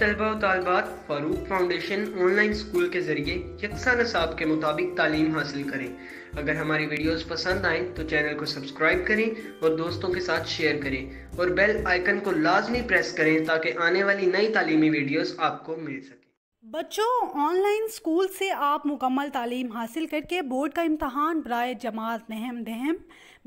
तलबा व तालबात फारूक फाउंडेशन ऑनलाइन स्कूल के ज़रिए यकसा नसाब के मुताबिक तालीम हासिल करें। अगर हमारी वीडियोस पसंद आएँ तो चैनल को सब्सक्राइब करें और दोस्तों के साथ शेयर करें और बेल आइकन को लाजमी प्रेस करें ताकि आने वाली नई तालीमी वीडियोस आपको मिल सके। बच्चों, ऑनलाइन स्कूल से आप मुकम्मल तालीम हासिल करके बोर्ड का इम्तहान बराए जमात नेहम दहम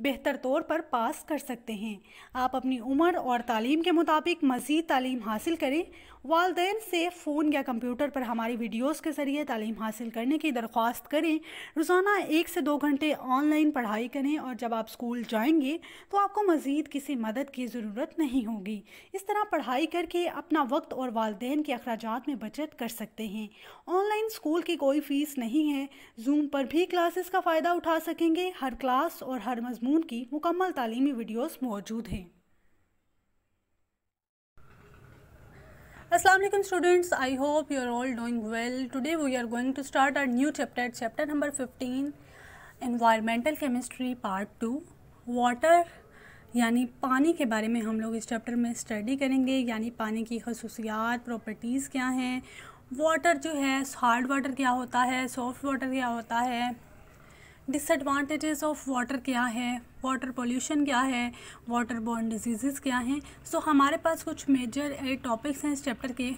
बेहतर तौर पर पास कर सकते हैं। आप अपनी उम्र और तालीम के मुताबिक मज़ीद तालीम हासिल करें। वालदैन से फ़ोन या कंप्यूटर पर हमारी वीडियोस के ज़रिए तालीम हासिल करने की दरख्वास्त करें। रोज़ाना 1 से 2 घंटे ऑनलाइन पढ़ाई करें और जब आप स्कूल जाएंगे तो आपको मज़ीद किसी मदद की ज़रूरत नहीं होगी। इस तरह पढ़ाई करके अपना वक्त और वालदैन के अखराजात में बचत कर सकते हैं। ऑनलाइन स्कूल की कोई फ़ीस नहीं है। जूम पर भी क्लासेस का फ़ायदा उठा सकेंगे। हर क्लास और हर मजमून की मुकम्मल तालीमी वीडियोस मौजूद हैं। Assalamualaikum students, I hope you are all doing well. Today we are going to start our new chapter number 15, environmental chemistry part 2. water यानी पानी के बारे में हम लोग इस चैप्टर में स्टडी करेंगे, यानी पानी की खसूसियात, प्रॉपर्टीज़ क्या हैं। वाटर जो है, हार्ड वाटर क्या होता है, सॉफ्ट वाटर क्या होता है, डिसएडवांटेजेस ऑफ वाटर क्या है, वाटर पोल्यूशन क्या है, वाटर बॉर्न डिजीज़ क्या हैं। सो हमारे पास कुछ मेजर टॉपिक्स हैं इस चैप्टर के।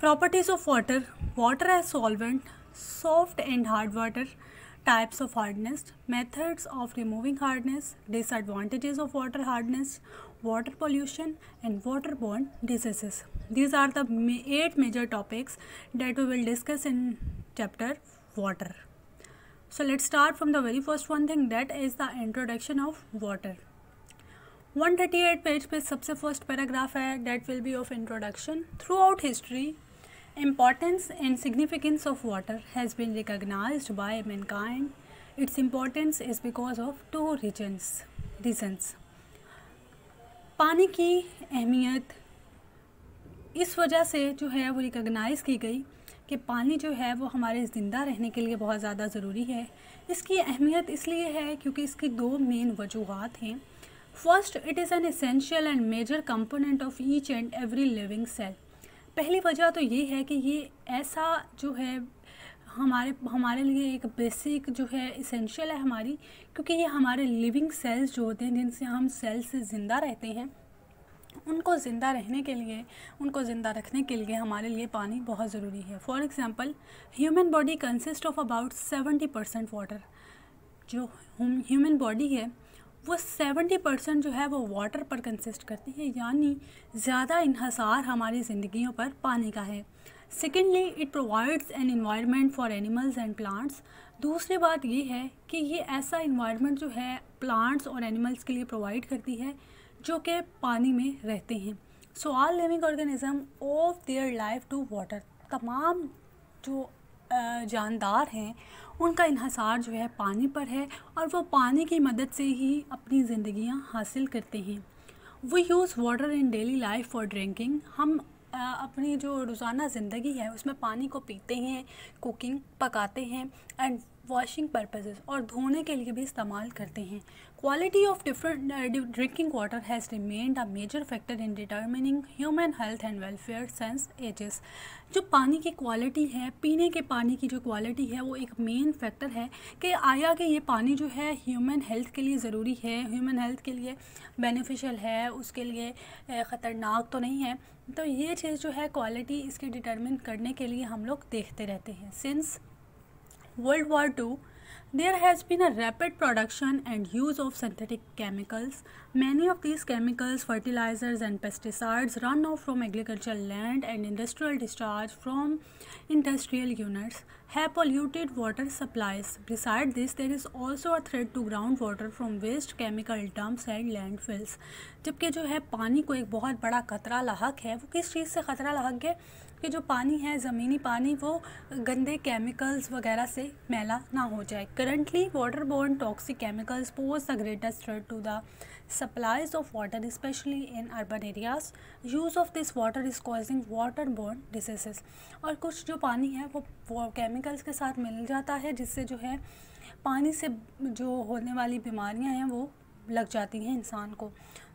Properties of water, water as solvent, soft and hard water, types of hardness, methods of removing hardness, disadvantages of water hardness, water pollution and water borne diseases. These are the 8 major topics that we will discuss in chapter water. So let's start from the very first one thing, that is the introduction of water. 138 page पे सबसे first paragraph है, that will be of introduction. Throughout history, importance and significance of water has been recognized by mankind. Its importance is because of 2 reasons. पानी की अहमियत इस वजह से जो है वो रिकॉग्नाइज़ की गई कि पानी जो है वो हमारे ज़िंदा रहने के लिए बहुत ज़्यादा ज़रूरी है। इसकी अहमियत इसलिए है क्योंकि इसकी 2 मेन वजूहत हैं। First, it is an essential and major component of each and every living cell. पहली वजह तो ये है कि ये ऐसा जो है हमारे लिए एक बेसिक जो है इसेंशियल है हमारी, क्योंकि ये हमारे लिविंग सेल्स जो होते हैं, जिनसे हम सेल्स से ज़िंदा रहते हैं, उनको ज़िंदा रहने के लिए, उनको ज़िंदा रखने के लिए हमारे लिए पानी बहुत ज़रूरी है। For example, human body consist of about 70% water. जो ह्यूमन बॉडी है वो 70% जो है वो वाटर पर कंसिस्ट करती है, यानी ज़्यादा इन्हसार हमारी ज़िंदगियों पर पानी का है। Secondly, it provides an environment for animals and plants. दूसरी बात ये है कि ये ऐसा इन्वायरमेंट जो है प्लांट्स और एनिमल्स के लिए प्रोवाइड करती है जो कि पानी में रहते हैं। So all living organism of their life to water, तमाम जो जानदार हैं उनका इन्हसार जो है पानी पर है और वो पानी की मदद से ही अपनी ज़िंदगियाँ हासिल करते हैं। We use water in daily life for drinking. हम अपनी जो रोज़ाना ज़िंदगी है उसमें पानी को पीते हैं, कुकिंग पकाते हैं एंड वॉशिंग पर्पसेस, और धोने के लिए भी इस्तेमाल करते हैं। Quality of different drinking water has remained a major factor in determining human health and welfare since ages. जो पानी की क्वालिटी है, पीने के पानी की जो क्वालिटी है, वो एक मेन फैक्टर है कि आया कि ये पानी जो है ह्यूमन हेल्थ के लिए ज़रूरी है, ह्यूमन हेल्थ के लिए बेनिफिशियल है, उसके लिए ख़तरनाक तो नहीं है। तो ये चीज़ जो है क्वालिटी, इसके डिटर्मिन करने के लिए हम लोग देखते रहते हैं। Since World War II, there has been a rapid production and use of synthetic chemicals. Many of these chemicals, fertilizers and pesticides run off from agricultural land and industrial discharge from industrial units have polluted water supplies. Besides this, there is also a threat to groundwater from waste chemical dumps and landfills. जबकि जो है पानी को एक बहुत बड़ा खतरा लाहक है। वो किस चीज़ से खतरा लाहक है कि जो पानी है, ज़मीनी पानी, वो गंदे केमिकल्स वगैरह से मैला ना हो जाए। Currently water borne toxic chemicals pose the greatest threat to the supplies of water, specially in urban areas. Use of this water is causing water borne diseases. और कुछ जो पानी है वो केमिकल्स के साथ मिल जाता है, जिससे जो है पानी से जो होने वाली बीमारियाँ हैं वो लग जाती हैं इंसान को।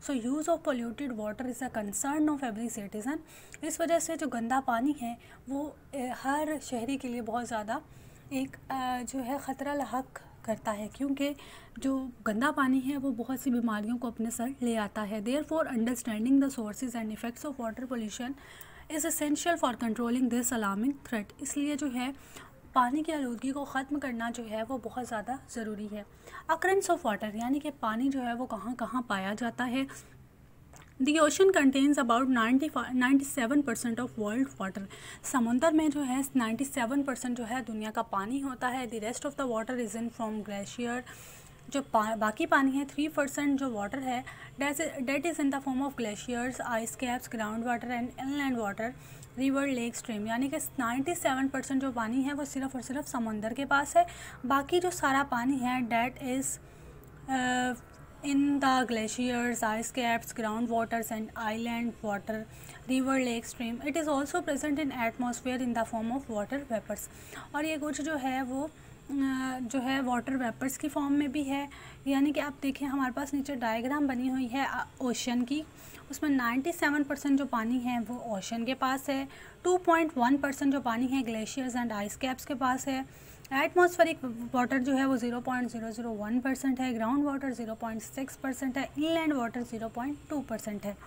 So use of polluted water is a concern of every citizen. इस वजह से जो गंदा पानी है वो हर शहरी के लिए बहुत ज़्यादा एक जो है ख़तरा लाक करता है, क्योंकि जो गंदा पानी है वो बहुत सी बीमारियों को अपने साथ ले आता है। Therefore understanding the sources and effects of water pollution is essential for controlling this alarming threat. इसलिए जो है पानी की आलूदगी को ख़त्म करना जो है वो बहुत ज़्यादा ज़रूरी है। अकरेंस ऑफ वाटर यानी कि पानी जो है वो कहाँ कहाँ पाया जाता है। The ocean contains about 97% of world water. समुंदर में जो है 97% जो है दुनिया का पानी होता है। The rest of the water is in from glacier. जो बाकी पानी है 3% जो वाटर है that is in the form of glaciers, ice caps, ground water and inland water, river, lake, stream. यानी कि 97% जो पानी है वो सिर्फ़ और सिर्फ समंदर के पास है। बाकी जो सारा पानी है that is in the glaciers, ice caps, ground waters and island water, river, lake, stream. It is also present in atmosphere in the form of water vapours. और ये कुछ जो है वो जो है वाटर वेपर्स की फॉर्म में भी है। यानी कि आप देखें हमारे पास नीचे डायग्राम बनी हुई है ओशन की, उसमें 97% जो पानी है वो ओशन के पास है, 2.1% जो पानी है ग्लेशियर्स एंड आइस कैप्स के पास है, एटमॉस्फेरिक वाटर जो है वो 0.001% है, ग्राउंड वाटर 0.6% है, इनलैंड वाटर 0.2% है।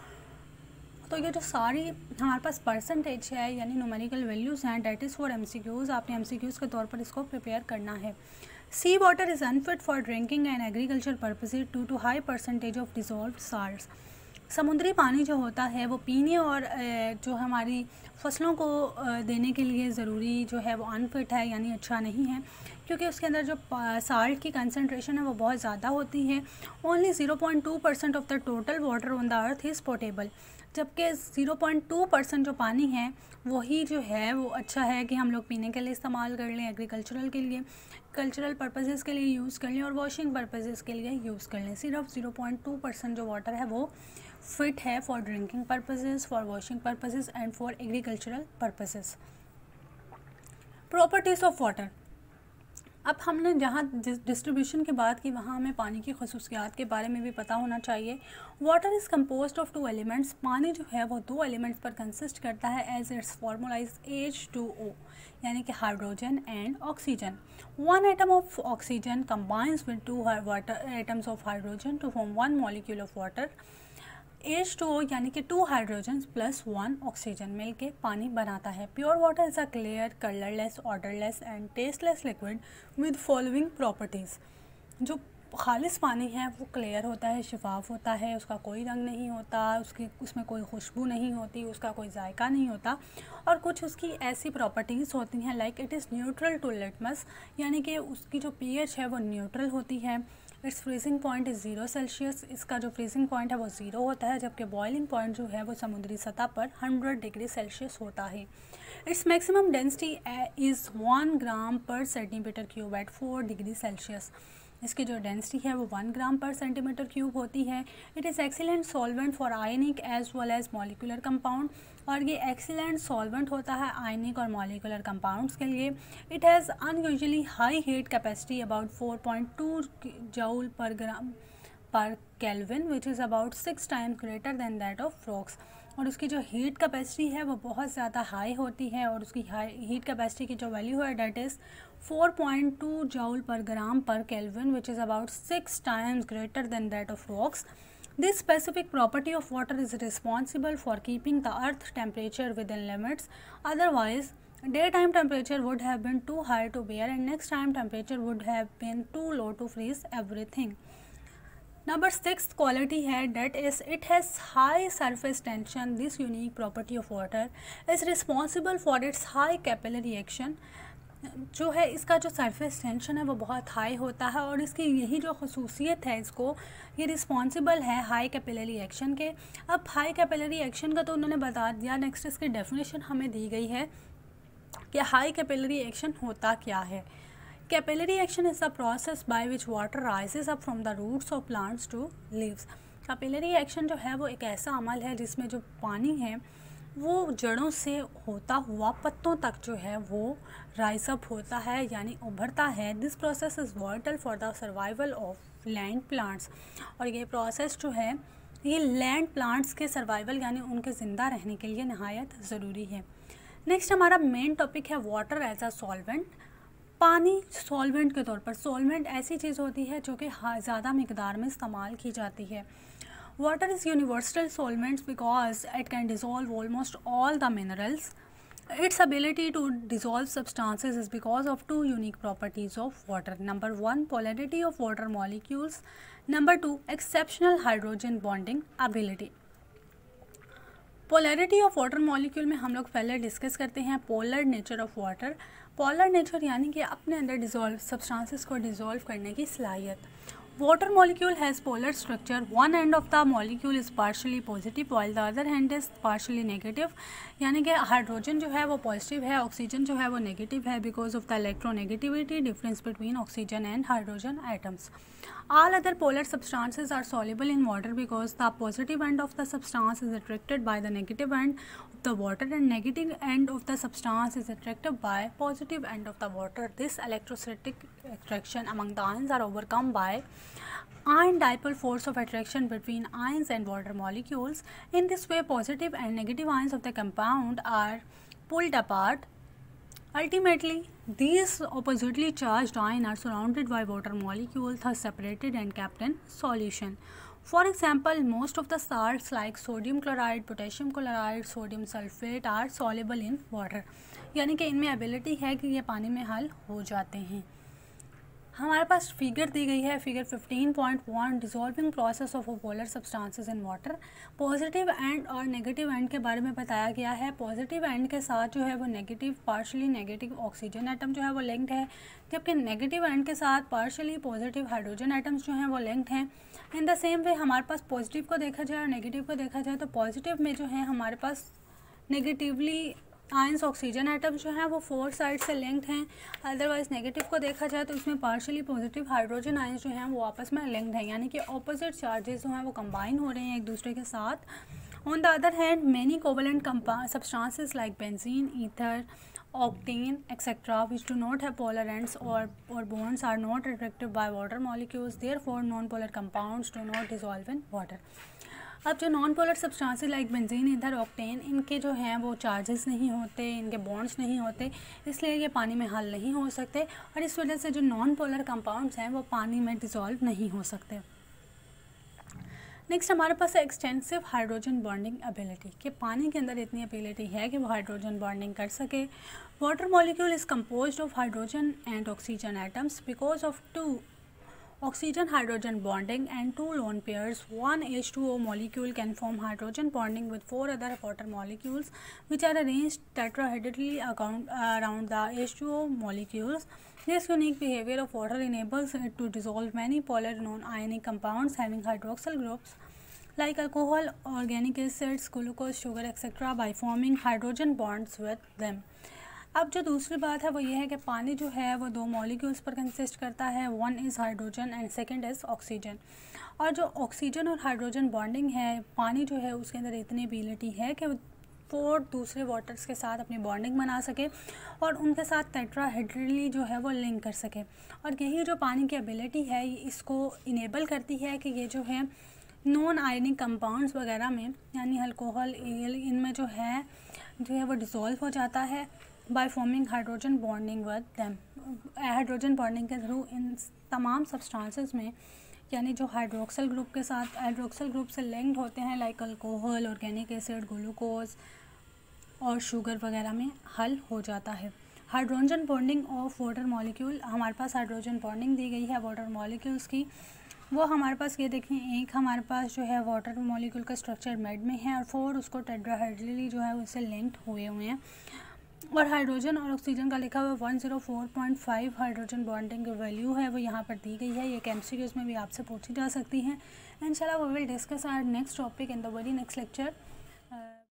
तो ये जो सारी हमारे पास परसेंटेज है यानी न्यूमेरिकल वैल्यूज़ हैं डेट इज़ फॉर एमसीक्यूज़। आपने एमसीक्यूज़ के तौर पर इसको प्रिपेयर करना है। Sea water is unfit for drinking and agriculture purposes due to high percentage of dissolved salts. समुद्री पानी जो होता है वो पीने और जो हमारी फसलों को देने के लिए ज़रूरी जो है वो अनफिट है यानी अच्छा नहीं है, क्योंकि उसके अंदर जो साल्ट की कंसनट्रेशन है वो बहुत ज़्यादा होती है। Only 0.2% of the total water on the earth is potable, जबकि 0.2% जो पानी है वही जो है वो अच्छा है कि हम लोग पीने के लिए इस्तेमाल कर लें, एग्रीकल्चरल के लिए, कल्चरल पर्पसेस के लिए यूज़ कर लें और वॉशिंग पर्पसेस के लिए यूज़ कर लें। सिर्फ 0.2% जो वाटर है वो फिट है for drinking purposes, for washing purposes and for agricultural purposes. Properties of water. अब हमने जहाँ डिस्ट्रीब्यूशन की बात की वहाँ हमें पानी की खसूसियात के बारे में भी पता होना चाहिए। Water is compose of 2 elements. पानी जो है वो 2 एलिमेंट्स पर कंसिस्ट करता है as its formula is H2O यानी कि hydrogen and oxygen. 1 atom of oxygen combines with 2 water atoms of hydrogen to form 1 molecule of water. H2O यानी कि 2 हाइड्रोजन प्लस 1 ऑक्सीजन मिल के पानी बनाता है। Pure water is a clear, colourless, odourless and tasteless liquid with following properties. जो खालिस पानी है वो क्लियर होता है, शफाफ होता है, उसका कोई रंग नहीं होता, उसमें कोई खुशबू नहीं होती, उसका कोई जायका नहीं होता। और कुछ उसकी ऐसी प्रॉपर्टीज़ होती हैं like it is neutral to litmus यानी कि उसकी जो pH है वो न्यूट्रल होती है। Its freezing point is 0°C, इसका जो फ्रीजिंग पॉइंट है वो 0 होता है, जबकि बॉइलिंग पॉइंट जो है वो समुद्री सतह पर 100°C होता है। Its maximum density is 1 gram per centimetre cube eight 4°C, इसकी जो डेंसिटी है वो 1 ग्राम पर सेंटीमीटर क्यूब होती है। It is excellent solvent for ionic as well as molecular compound, और ये एक्सीलेंट सॉल्वेंट होता है आयनिक और मॉलिकुलर कंपाउंड्स के लिए। It has unusually high heat capacity about 4.2 joule per kelvin which is about 6 time greater than that of rocks. और उसकी जो हीट कैपेसिटी है वो बहुत ज़्यादा हाई होती है, और उसकी हाई हीट कैपेसिटी की जो वैल्यू है that is 4.2 joule per gram per kelvin which is about 6 times greater than that of rocks. This specific property of water is responsible for keeping the earth temperature within limits, otherwise day time temperature would have been too high to bear and next time temperature would have been too low to freeze everything. Number 6 quality है that is it has high surface tension. This unique property of water is responsible for its high capillary action. जो है इसका जो surface tension है वो बहुत high होता है, और इसकी यही जो खसूसियत है इसको ये रिस्पॉन्सिबल है हाई कैपिलरी एक्शन के। अब हाई कैपिलरी एक्शन का तो उन्होंने बता दिया, नेक्स्ट इसकी डेफिनेशन हमें दी गई है कि हाई कैपिलरी एक्शन होता क्या है। Capillary action is the process by which water rises up from the roots of plants to leaves. Capillary action जो है वो एक ऐसा अमल है जिसमें जो पानी है वो जड़ों से होता हुआ पत्तों तक जो है वो राइज अप होता है यानी उभरता है। This process is vital for the survival of land plants, और ये प्रोसेस जो है ये लैंड प्लांट्स के सर्वाइवल यानी उनके ज़िंदा रहने के लिए नहायत ज़रूरी है। नेक्स्ट हमारा मेन टॉपिक है वाटर एज अ सॉल्वेंट। पानी सॉल्वेंट के तौर पर, सॉल्वेंट ऐसी चीज़ होती है जो कि ज़्यादा मकदार में इस्तेमाल की जाती है। Water is universal solvent because it can dissolve almost all the minerals. Its ability to dissolve substances is because of two unique properties of water. Number 1, polarity of water molecules. Number 2, exceptional hydrogen bonding ability. Polarity of water molecule में हम लोग पहले discuss करते हैं polar nature of water. Polar nature यानी कि अपने अंदर डिजोल्व सब्सटेंसेस को डिजोल्व करने की सलाहियत। Water molecule has polar structure, one end of the molecule is partially positive while the other end is partially negative, यानी कि हाइड्रोजन जो है वो पॉजिटिव है, ऑक्सीजन जो है वो नेगेटिव है because of the electronegativity difference between oxygen and hydrogen atoms. All other polar substances are soluble in water because the positive end of the substance is attracted by the negative end of the water and negative end of the substance is attracted by positive end of the water. This electrostatic attraction among the ions are overcome by ion dipole force of attraction between ions and water molecules. In this way, positive and negative ions of the compound are pulled apart. Ultimately, these oppositely charged ions are surrounded by water molecules, thus separated and kept in solution. For example, most of the salts like sodium chloride, potassium chloride, sodium sulfate are soluble in water. यानी कि इनमें ability है कि ये पानी में हल हो जाते हैं। हमारे पास फिगर दी गई है, figure 15.1 dissolving process of polar substances in water. Positive end और नेगेटिव एंड के बारे में बताया गया है। पॉजिटिव एंड के साथ जो है वो negative partially negative oxygen atom जो है वो लिंक्ड है, जबकि नेगेटिव एंड के साथ पार्शली पॉजिटिव हाइड्रोजन एटम्स जो हैं वो लिंक्ड हैं। इन द सेम वे हमारे पास पॉजिटिव को देखा जाए और नेगेटिव को देखा जाए तो पॉजिटिव में जो है हमारे पास नेगेटिवली आयंस ऑक्सीजन आइटम जो हैं वो फोर साइड से लिंक्ड हैं। अदरवाइज नेगेटिव को देखा जाए तो इसमें पार्शियली पॉजिटिव हाइड्रोजन आयंस जो हैं वो आपस में लिंक्ड हैं, यानी कि ऑपोजिट चार्जेस जो हैं वो कंबाइन हो रहे हैं एक दूसरे के साथ। On the other hand many covalent substances like benzene, ether, octane etc. which do not have polar ends or bonds are not attracted by water molecules, therefore non polar compounds do not dissolve in water. अब जो non polar substances like benzene, ether, octane, इनके जो हैं वो charges नहीं होते, इनके bonds नहीं होते, इसलिए ये पानी में हल नहीं हो सकते और इस वजह से जो नॉन पोलर कंपाउंड्स हैं वो पानी में डिसॉल्व नहीं हो सकते। नेक्स्ट हमारे पास है एक्सटेंसिव हाइड्रोजन बॉन्डिंग एबिलिटी, कि पानी के अंदर इतनी एबिलिटी है कि वो हाइड्रोजन बॉन्डिंग कर सके। Water molecule is compose of hydrogen and oxygen atoms because of two oxygen hydrogen bonding and two lone pairs, one H2O molecule can form hydrogen bonding with four other water molecules which are arranged tetrahedrally around the H2O molecules. This unique behavior of water enables it to dissolve many polar non-ionic compounds having hydroxyl groups like alcohol, organic acids, glucose, sugar etc. by forming hydrogen bonds with them. अब जो दूसरी बात है वो ये है कि पानी जो है वो दो मॉलिक्यूल्स पर कंसिस्ट करता है, one is hydrogen and second is oxygen, और जो ऑक्सीजन और हाइड्रोजन बॉन्डिंग है पानी जो है उसके अंदर इतनी एबिलिटी है कि फोर दूसरे वाटर्स के साथ अपनी बॉन्डिंग बना सके और उनके साथ टेट्राहेड्रली जो है वो लिंक कर सके। और यही जो पानी की एबिलिटी है इसको इनेबल करती है कि ये जो है नॉन आयनिक कंपाउंड्स वगैरह में यानी अल्कोहल, एल, इनमें जो है वो डिसॉल्व हो जाता है by forming hydrogen bonding with them. Hydrogen bonding के थ्रू इन तमाम सब्सटेंसेस में यानी जो हाइड्रोक्सल ग्रुप के साथ हाइड्रोक्सल ग्रुप से लिंक्ड होते हैं like alcohol, organic acid, glucose और शुगर वगैरह में हल हो जाता है। Hydrogen bonding of water molecule, हमारे पास हाइड्रोजन बॉन्डिंग दी गई है वाटर मॉलिक्यूल्स की, वो हमारे पास ये देखें, एक हमारे पास जो है वाटर मॉलिक्यूल का स्ट्रक्चर मेड में है और फोर उसको टेट्राहेड्रली जो है उससे लिंक्ड हुए हैं। और हाइड्रोजन और ऑक्सीजन का लिखा हुआ 104.5 हाइड्रोजन बॉन्डिंग की वैल्यू है वो यहाँ पर दी गई है। ये एमसीक्यूज़ में भी आपसे पूछी जा सकती हैं। इंशाल्लाह we will discuss our next topic in the very next lecture.